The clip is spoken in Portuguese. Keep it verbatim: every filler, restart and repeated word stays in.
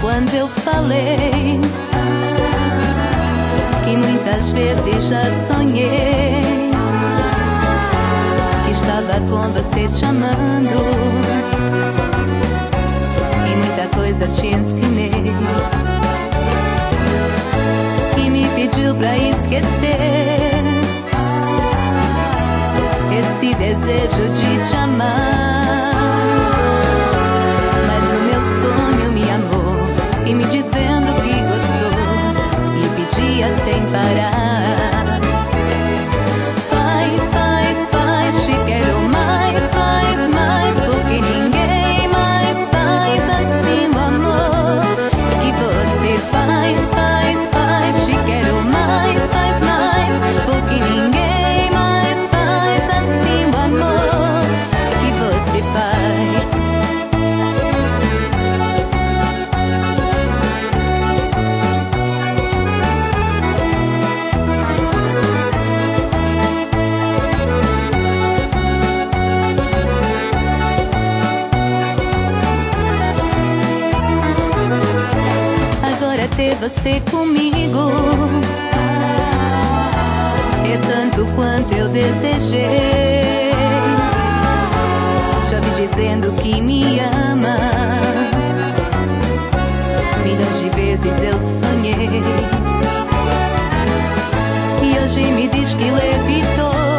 quando eu falei que muitas vezes já sonhei que estava com você te amando, e muita coisa te ensinei, e me pediu pra esquecer esse desejo de te amar. Mas no meu sonho me amou e me dizendo que gostou e pedia sem parar: faz, faz, faz, te quero mais, faz, mais do que ninguém mais faz assim o amor que você faz, faz, faz, te quero mais, faz mais do que ninguém mais faz assim o amor que você faz. Ter você comigo é tanto quanto eu desejei. Te ouvi dizendo que me ama, milhões de vezes eu sonhei, e hoje me diz que levitou